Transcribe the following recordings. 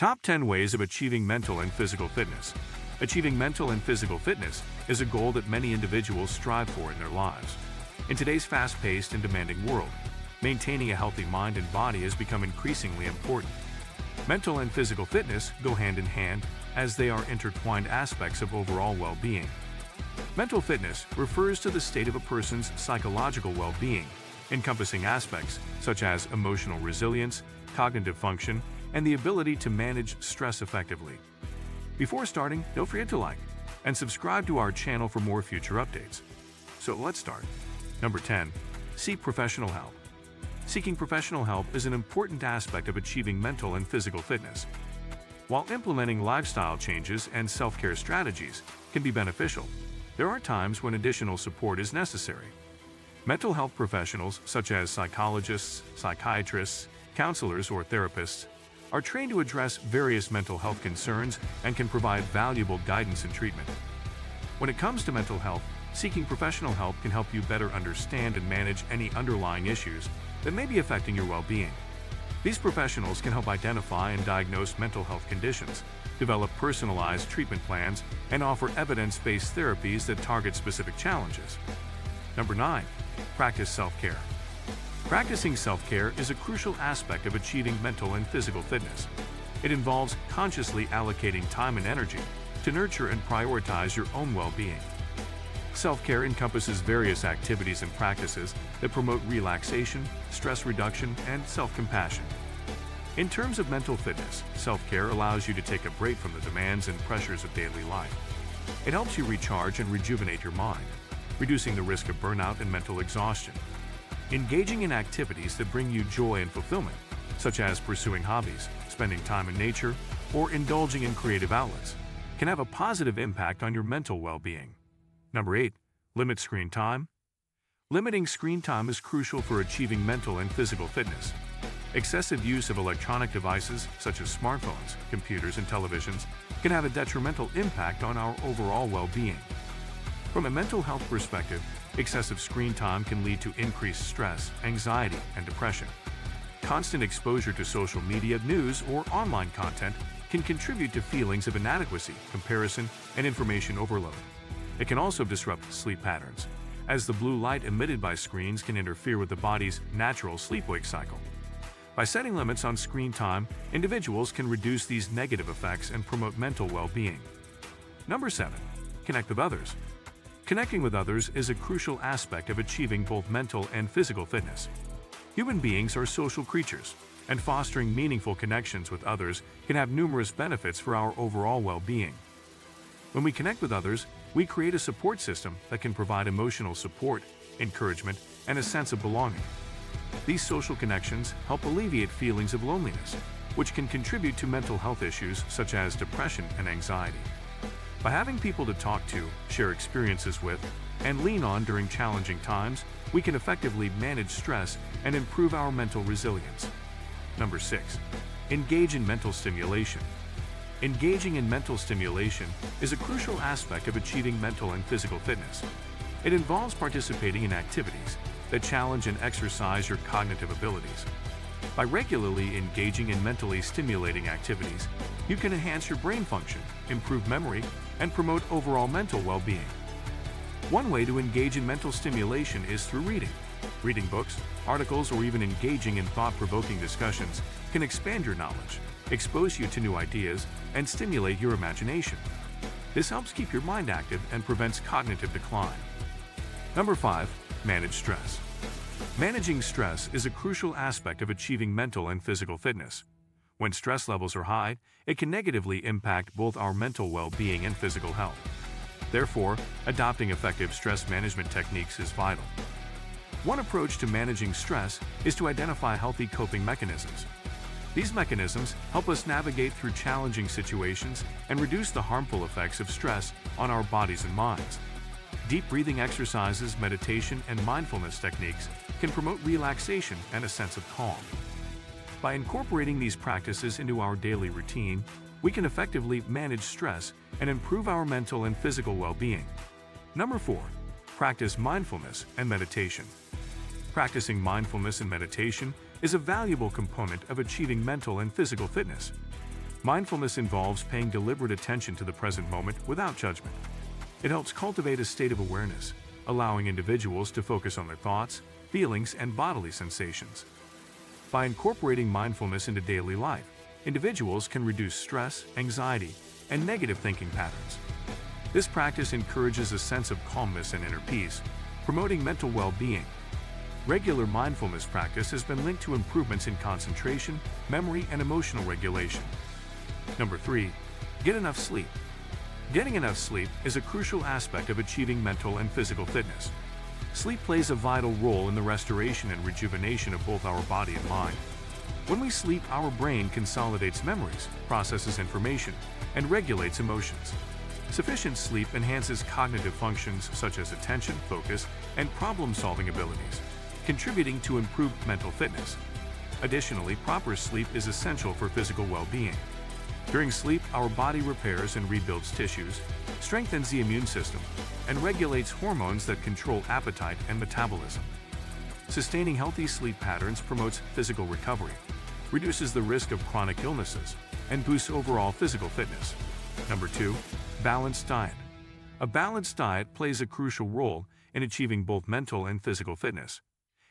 Top 10 ways of achieving mental and physical fitness. Achieving mental and physical fitness is a goal that many individuals strive for in their lives. In today's fast-paced and demanding world, maintaining a healthy mind and body has become increasingly important. Mental and physical fitness go hand in hand, as they are intertwined aspects of overall well-being. Mental fitness refers to the state of a person's psychological well-being, encompassing aspects such as emotional resilience, cognitive function, and the ability to manage stress effectively. Before starting, don't forget to like and subscribe to our channel for more future updates. So let's start. Number 10. Seek professional help. Seeking professional help is an important aspect of achieving mental and physical fitness. While implementing lifestyle changes and self-care strategies can be beneficial, there are times when additional support is necessary. Mental health professionals such as psychologists, psychiatrists, counselors, or therapists are trained to address various mental health concerns and can provide valuable guidance and treatment. When it comes to mental health, seeking professional help can help you better understand and manage any underlying issues that may be affecting your well-being. These professionals can help identify and diagnose mental health conditions, develop personalized treatment plans, and offer evidence-based therapies that target specific challenges. Number 9. Practice self-care. Practicing self-care is a crucial aspect of achieving mental and physical fitness. It involves consciously allocating time and energy to nurture and prioritize your own well-being. Self-care encompasses various activities and practices that promote relaxation, stress reduction, and self-compassion. In terms of mental fitness, self-care allows you to take a break from the demands and pressures of daily life. It helps you recharge and rejuvenate your mind, reducing the risk of burnout and mental exhaustion. Engaging in activities that bring you joy and fulfillment, such as pursuing hobbies, spending time in nature, or indulging in creative outlets, can have a positive impact on your mental well-being. Number 8. Limit screen time. Limiting screen time is crucial for achieving mental and physical fitness. Excessive use of electronic devices, such as smartphones, computers, and televisions, can have a detrimental impact on our overall well-being. From a mental health perspective, excessive screen time can lead to increased stress, anxiety, and depression. Constant exposure to social media, news, or online content can contribute to feelings of inadequacy, comparison, and information overload. It can also disrupt sleep patterns, as the blue light emitted by screens can interfere with the body's natural sleep-wake cycle. By setting limits on screen time, individuals can reduce these negative effects and promote mental well-being. Number 7. Connect with others. Connecting with others is a crucial aspect of achieving both mental and physical fitness. Human beings are social creatures, and fostering meaningful connections with others can have numerous benefits for our overall well-being. When we connect with others, we create a support system that can provide emotional support, encouragement, and a sense of belonging. These social connections help alleviate feelings of loneliness, which can contribute to mental health issues such as depression and anxiety. By having people to talk to, share experiences with, and lean on during challenging times, we can effectively manage stress and improve our mental resilience. Number 6. Engage in mental stimulation. Engaging in mental stimulation is a crucial aspect of achieving mental and physical fitness. It involves participating in activities that challenge and exercise your cognitive abilities. By regularly engaging in mentally stimulating activities, you can enhance your brain function, improve memory, and promote overall mental well-being. One way to engage in mental stimulation is through reading. Reading books, articles, or even engaging in thought-provoking discussions can expand your knowledge, expose you to new ideas, and stimulate your imagination. This helps keep your mind active and prevents cognitive decline. Number 5. Manage stress. Managing stress is a crucial aspect of achieving mental and physical fitness. When stress levels are high, it can negatively impact both our mental well-being and physical health. Therefore, adopting effective stress management techniques is vital. One approach to managing stress is to identify healthy coping mechanisms. These mechanisms help us navigate through challenging situations and reduce the harmful effects of stress on our bodies and minds. Deep breathing exercises, meditation, and mindfulness techniques can promote relaxation and a sense of calm. By incorporating these practices into our daily routine, we can effectively manage stress and improve our mental and physical well-being. Number 4. Practice mindfulness and meditation. Practicing mindfulness and meditation is a valuable component of achieving mental and physical fitness. Mindfulness involves paying deliberate attention to the present moment without judgment. It helps cultivate a state of awareness, allowing individuals to focus on their thoughts, feelings, and bodily sensations. By incorporating mindfulness into daily life, individuals can reduce stress, anxiety, and negative thinking patterns. This practice encourages a sense of calmness and inner peace, promoting mental well-being. Regular mindfulness practice has been linked to improvements in concentration, memory, and emotional regulation. Number 3. Get enough sleep. Getting enough sleep is a crucial aspect of achieving mental and physical fitness. Sleep plays a vital role in the restoration and rejuvenation of both our body and mind. When we sleep, our brain consolidates memories, processes information, and regulates emotions. Sufficient sleep enhances cognitive functions such as attention, focus, and problem-solving abilities, contributing to improved mental fitness. Additionally, proper sleep is essential for physical well-being. During sleep, our body repairs and rebuilds tissues, strengthens the immune system, and regulates hormones that control appetite and metabolism. Sustaining healthy sleep patterns promotes physical recovery, reduces the risk of chronic illnesses, and boosts overall physical fitness. Number 2. Balanced diet. A balanced diet plays a crucial role in achieving both mental and physical fitness.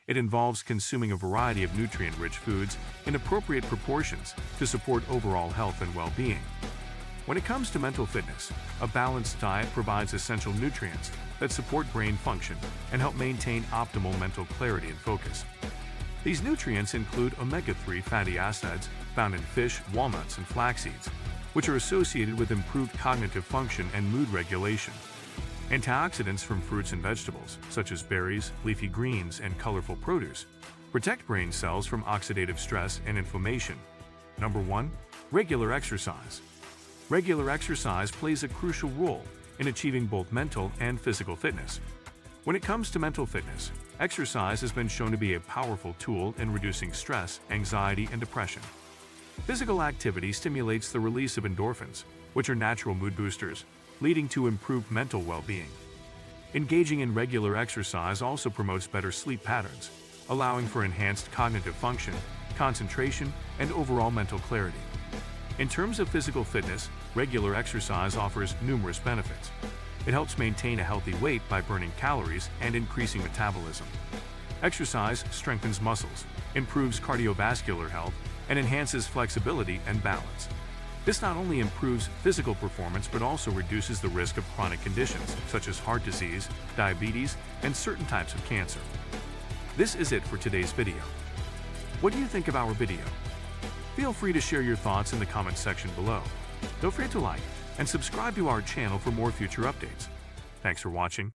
It involves consuming a variety of nutrient-rich foods in appropriate proportions to support overall health and well-being. When it comes to mental fitness, a balanced diet provides essential nutrients that support brain function and help maintain optimal mental clarity and focus. These nutrients include omega-3 fatty acids found in fish, walnuts, and flax seeds, which are associated with improved cognitive function and mood regulation. Antioxidants from fruits and vegetables, such as berries, leafy greens, and colorful produce, protect brain cells from oxidative stress and inflammation. Number 1. Regular exercise. Regular exercise plays a crucial role in achieving both mental and physical fitness. When it comes to mental fitness, exercise has been shown to be a powerful tool in reducing stress, anxiety, and depression. Physical activity stimulates the release of endorphins, which are natural mood boosters, leading to improved mental well-being. Engaging in regular exercise also promotes better sleep patterns, allowing for enhanced cognitive function, concentration, and overall mental clarity. In terms of physical fitness, regular exercise offers numerous benefits. It helps maintain a healthy weight by burning calories and increasing metabolism. Exercise strengthens muscles, improves cardiovascular health, and enhances flexibility and balance. This not only improves physical performance but also reduces the risk of chronic conditions such as heart disease, diabetes, and certain types of cancer. This is it for today's video. What do you think of our video? Feel free to share your thoughts in the comments section below. Don't forget to like and subscribe to our channel for more future updates. Thanks for watching.